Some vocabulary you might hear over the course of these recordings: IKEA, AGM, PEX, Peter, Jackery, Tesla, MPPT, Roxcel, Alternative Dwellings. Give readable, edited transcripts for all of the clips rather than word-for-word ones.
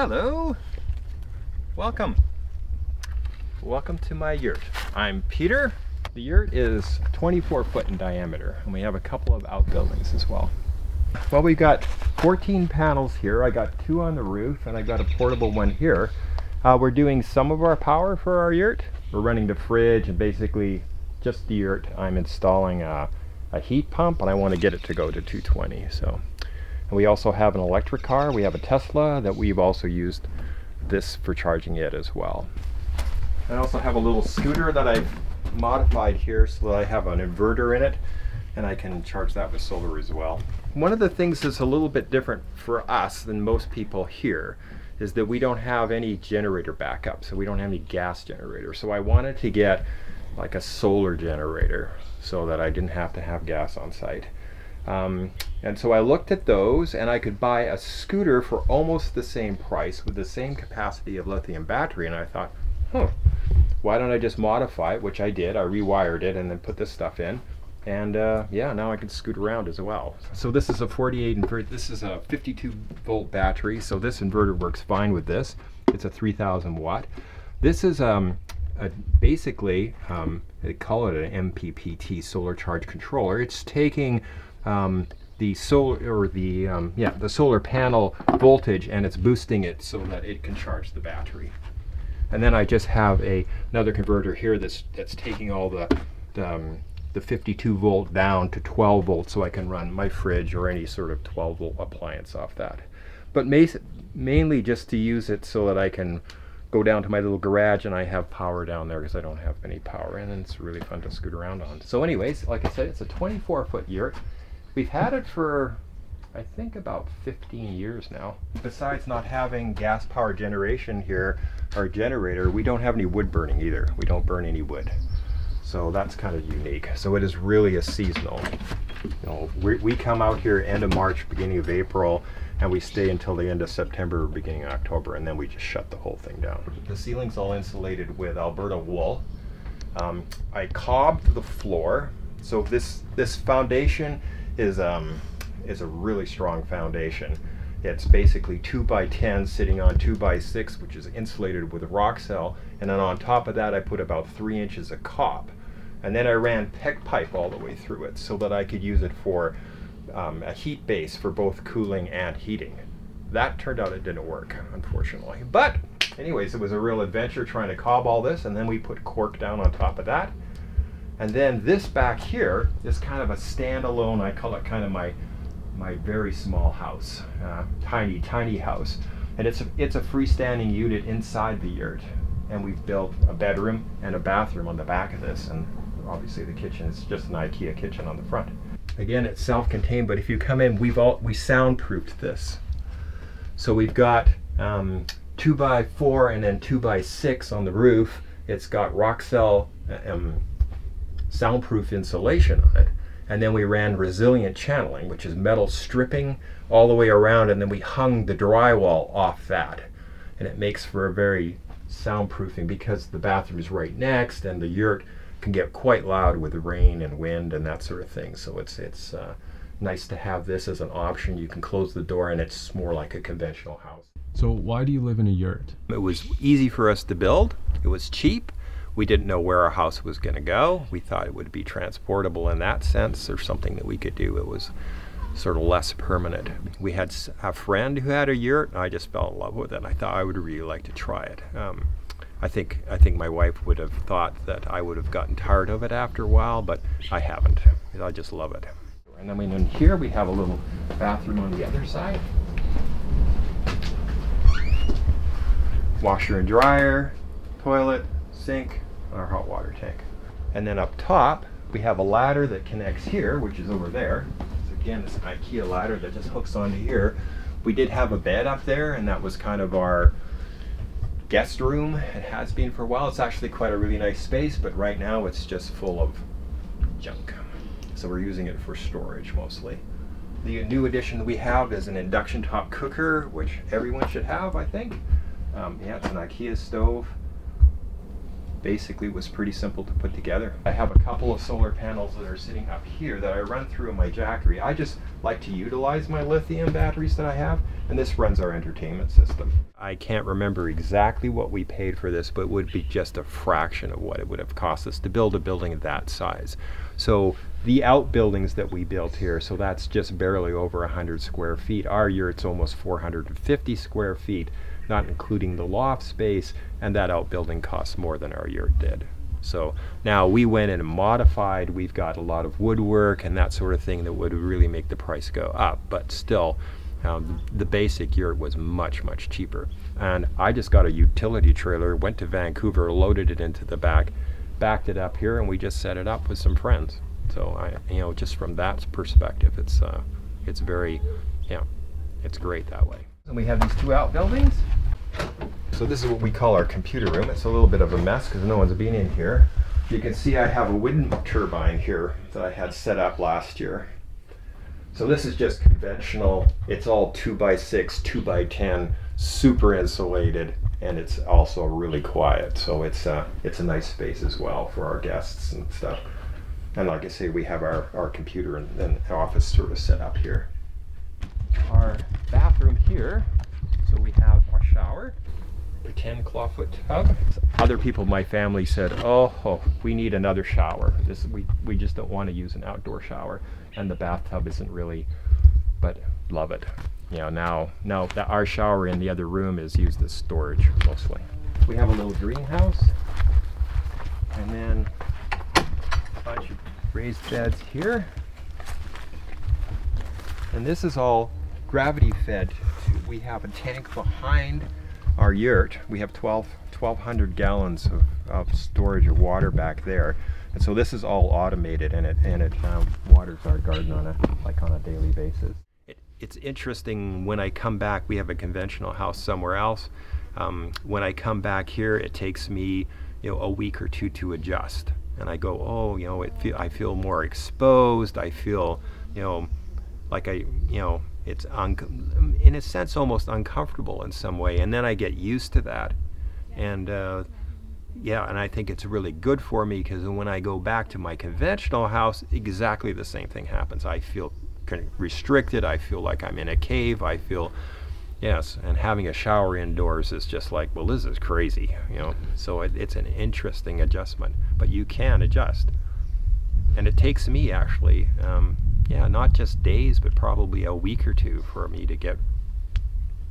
Hello, welcome to my yurt. I'm Peter. The yurt is 24 foot in diameter, and we have a couple of outbuildings as well. Well, we've got 14 panels here. I got 2 on the roof, and I got a portable one here. We're doing some of our power for our yurt. We're running the fridge and basically just the yurt. I'm installing a heat pump, and I want to get it to go to 220. So, and we also have an electric car. We have a Tesla that we've also used this for charging it as well. I also have a little scooter that I've modified here so that I have an inverter in it, and I can charge that with solar as well. One of the things that's a little bit different for us than most people here is that we don't have any generator backup, so we don't have any gas generator. So I wanted to get like a solar generator so that I didn't have to have gas on site. And so I looked at those, and I could buy a scooter for almost the same price with the same capacity of lithium battery, and I thought, why don't I just modify it, which I did. I rewired it and then put this stuff in, and yeah, now I can scoot around as well. So this is a 48 inverter. This is a 52 volt battery, so this inverter works fine with this. It's a 3000 watt. This is basically, they call it an MPPT solar charge controller. It's taking the solar, or the solar panel voltage, and it's boosting it so that it can charge the battery. And then I just have another converter here that's taking all the 52 volt down to 12 volts, so I can run my fridge or any sort of 12 volt appliance off that. But mainly just to use it so that I can go down to my little garage and I have power down there, because I don't have any power, and it's really fun to scoot around on. So anyways, like I said, it's a 24 foot yurt. We've had it for I think about 15 years now. Besides not having gas power generation here, our generator, we don't have any wood burning either. We don't burn any wood. So that's kind of unique. So it is really a seasonal. You know, we come out here end of March, beginning of April, and we stay until the end of September, beginning of October, and then we just shut the whole thing down. The ceiling's all insulated with Alberta wool. I cobbed the floor. So this foundation is a really strong foundation. It's basically 2x10 sitting on 2x6, which is insulated with Roxcel, and then on top of that I put about 3 inches of cob, and then I ran PEX pipe all the way through it so that I could use it for a heat base for both cooling and heating. That turned out it didn't work, unfortunately, but anyways, it was a real adventure trying to cob all this, and then we put cork down on top of that. And then this back here is kind of a standalone, I call it kind of my very small house, tiny house, and it's a freestanding unit inside the yurt, and we've built a bedroom and a bathroom on the back of this, and obviously the kitchen is just an IKEA kitchen on the front. Again, it's self-contained, but if you come in, we soundproofed this. So we've got 2x4 and then 2x6 on the roof. It's got Roxcel soundproof insulation on it. And then we ran resilient channeling, which is metal stripping all the way around, and then we hung the drywall off that. And it makes for a very soundproofing, because the bathroom is right next, and the yurt can get quite loud with rain and wind and that sort of thing. So it's nice to have this as an option. You can close the door, and it's more like a conventional house. So why do you live in a yurt? It was easy for us to build. It was cheap. We didn't know where our house was going to go. We thought it would be transportable in that sense, or something that we could do. It was sort of less permanent. We had a friend who had a yurt, and I just fell in love with it. I thought I would really like to try it. I think my wife would have thought that I would have gotten tired of it after a while, but I haven't. I just love it. And I mean, in here we have a little bathroom on the other side. Washer and dryer, toilet, sink, our hot water tank. And then up top we have a ladder that connects here, which is over there. So again, it's an IKEA ladder that just hooks onto here. We did have a bed up there, and that was kind of our guest room. It has been for a while. It's actually quite a really nice space, but right now it's just full of junk, so we're using it for storage mostly. The new addition we have is an induction top cooker, which everyone should have, I think. Yeah, it's an IKEA stove. basically was pretty simple to put together. I have a couple of solar panels that are sitting up here that I run through in my Jackery. I just like to utilize my lithium batteries that I have, and this runs our entertainment system. I can't remember exactly what we paid for this, but it would be just a fraction of what it would have cost us to build a building of that size. So the outbuildings that we built here, so that's just barely over 100 square feet. Our yurt's almost 450 square feet, not including the loft space, and that outbuilding costs more than our yurt did. So now we went in and modified. We've got a lot of woodwork and that sort of thing that would really make the price go up, but still the basic yurt was much, much cheaper. And I just got a utility trailer, went to Vancouver, loaded it into the back, backed it up here, and we just set it up with some friends. So I, you know, just from that perspective, it's very, yeah, it's great that way. And we have these two outbuildings. So this is what we call our computer room. It's a little bit of a mess because no one's been in here. You can see I have a wind turbine here that I had set up last year. So this is just conventional. It's all 2x6, 2x10, super insulated, and it's also really quiet. So it's a nice space as well for our guests and stuff. And like I say, we have our computer and office sort of set up here. Our bathroom here, so we have our shower, pretend clawfoot tub. Other people in my family said, oh, we need another shower. We just don't want to use an outdoor shower, and the bathtub isn't really, but love it. You know, now that our shower in the other room is used as storage mostly. We have a little greenhouse, and then a bunch of raised beds here. And this is all gravity fed. We have a tank behind our yurt. We have 1,200 gallons of storage of water back there. And so this is all automated, and it waters our garden on a daily basis. It's interesting, when I come back, we have a conventional house somewhere else. When I come back here, it takes me, you know, a week or two to adjust. And I go, oh, you know, I feel more exposed. I feel, you know, like it's in a sense almost uncomfortable in some way, and then I get used to that, and yeah, and I think it's really good for me, because when I go back to my conventional house, exactly the same thing happens. I feel kind of restricted. I feel like I'm in a cave. I feel, yes, and having a shower indoors is just like, well, this is crazy, you know. So it's an interesting adjustment, but you can adjust, and it takes me actually. Yeah, not just days, but probably a week or two for me to get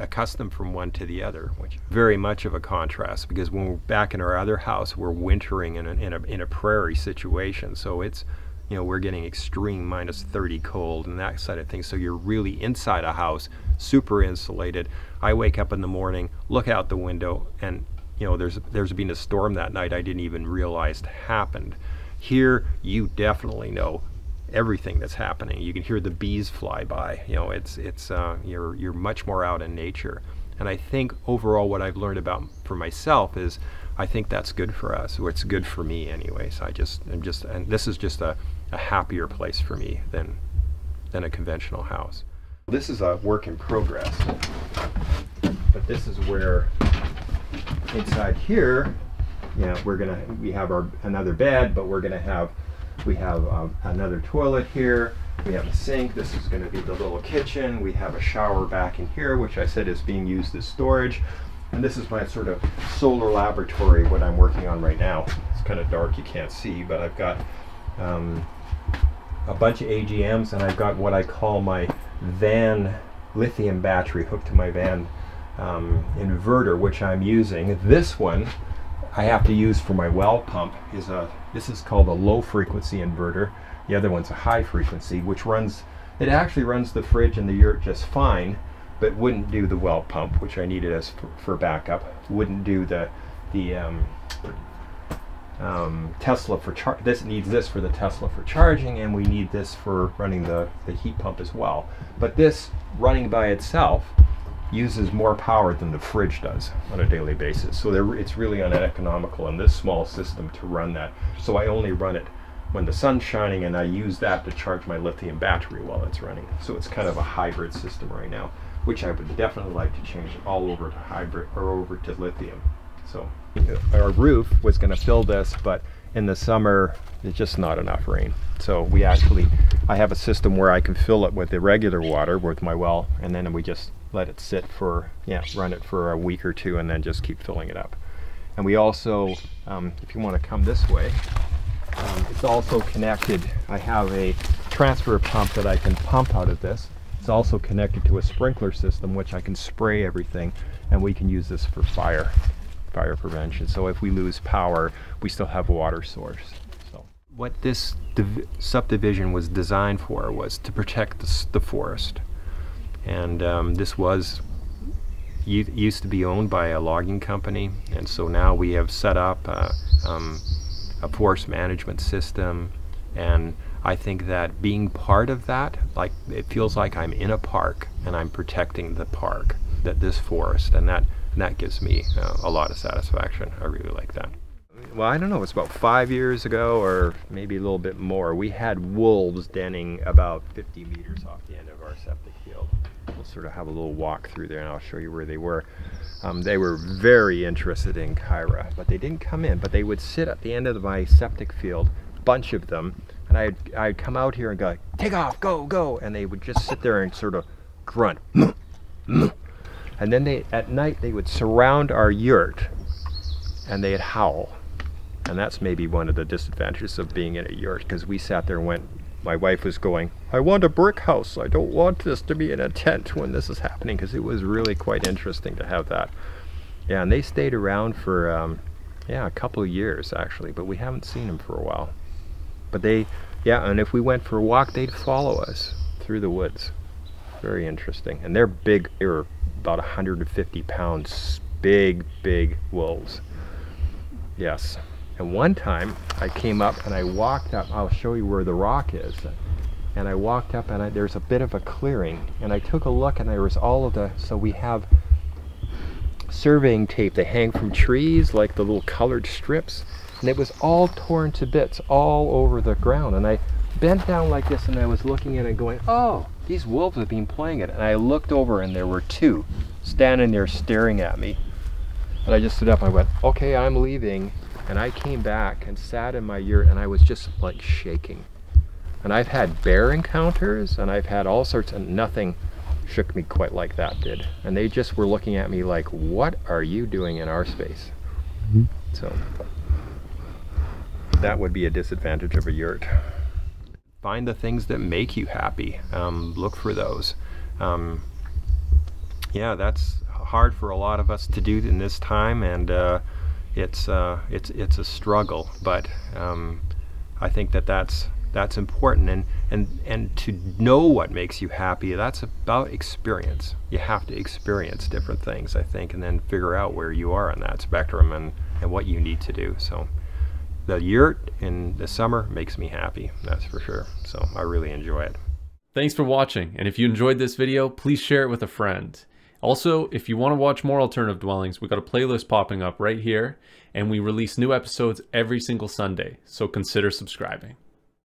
accustomed from one to the other, which is very much of a contrast, because when we're back in our other house, we're wintering in a prairie situation. So it's, you know, we're getting extreme -30 cold and that side of things. So you're really inside a house, super insulated. I wake up in the morning, look out the window, and, you know, there's been a storm that night I didn't even realize happened. Here, you definitely know everything that's happening. You can hear the bees fly by. You know, you're much more out in nature. And I think overall what I've learned about for myself is I think that's good for us, or it's good for me anyways. And this is just a happier place for me than a conventional house. This is a work in progress, but this is where inside here, you know, we have another bed, but we have another toilet here. We have a sink. This is going to be the little kitchen. We have a shower back in here, which I said is being used as storage. And this is my sort of solar laboratory, what I'm working on right now. It's kind of dark, you can't see, but I've got a bunch of AGMs, and I've got what I call my van lithium battery hooked to my van inverter, which I'm using. This one I have to use for my well pump. This is called a low frequency inverter. The other one's a high frequency, which actually runs the fridge and the yurt just fine, but wouldn't do the well pump, which I needed as for backup. Wouldn't do the Tesla for charging. This needs this for the Tesla for charging, and we need this for running the heat pump as well. But this running by itself uses more power than the fridge does on a daily basis. So it's really uneconomical in this small system to run that. So I only run it when the sun's shining, and I use that to charge my lithium battery while it's running. So it's kind of a hybrid system right now, which I would definitely like to change all over to hybrid or over to lithium. So our roof was going to fill this, but in the summer it's just not enough rain. So we actually, I have a system where I can fill it with irregular water with my well, and then we just let it sit for, run it for a week or two and then just keep filling it up. And we also, if you want to come this way, it's also connected. I have a transfer pump that I can pump out of this. It's also connected to a sprinkler system, which I can spray everything, and we can use this for fire prevention. So if we lose power, we still have a water source. So what this subdivision was designed for was to protect the forest. And this was used to be owned by a logging company, and so now we have set up a forest management system, and I think that being part of that, like, it feels like I'm in a park and I'm protecting the park, that this forest, and that gives me a lot of satisfaction. I really like that. Well, I don't know, it's about 5 years ago or maybe a little bit more, we had wolves denning about 50 meters off the end of our septic field. We'll sort of have a little walk through there and I'll show you where they were. They were very interested in Kyra, but they didn't come in, but they would sit at the end of my septic field, bunch of them, and I'd come out here and go, take off, go, go, and they would just sit there and sort of grunt. And then at night, they would surround our yurt and they'd howl. And that's maybe one of the disadvantages of being in a yurt, because we sat there and went, my wife was going, I want a brick house. I don't want this to be in a tent when this is happening, because it was really quite interesting to have that. Yeah, and they stayed around for, a couple of years actually, but we haven't seen them for a while. But they, and if we went for a walk, they'd follow us through the woods. Very interesting. And they're big, they're about 150 pounds, big, big wolves. Yes. And one time I came up and I walked up, I'll show you where the rock is. And I walked up and there's a bit of a clearing, and I took a look and there was all of the, so we have surveying tape, they hang from trees, like the little colored strips, and it was all torn to bits all over the ground. And I bent down like this and I was looking at it going, oh, these wolves have been playing it. And I looked over and there were two standing there staring at me. And I just stood up and I went, okay, I'm leaving. And I came back and sat in my yurt and I was just like shaking. And I've had bear encounters and I've had all sorts, and nothing shook me quite like that did. And they just were looking at me like, what are you doing in our space? Mm-hmm. So that would be a disadvantage of a yurt. Find the things that make you happy. Look for those. That's hard for a lot of us to do in this time, and it's a struggle, but I think that's important, and to know what makes you happy. That's about experience. You have to experience different things, I think, and then figure out where you are on that spectrum and what you need to do. So the yurt in the summer makes me happy, that's for sure. So I really enjoy it. Thanks for watching, and if you enjoyed this video, please share it with a friend. Also, if you want to watch more alternative dwellings, we got a playlist popping up right here, and we release new episodes every single Sunday, so consider subscribing.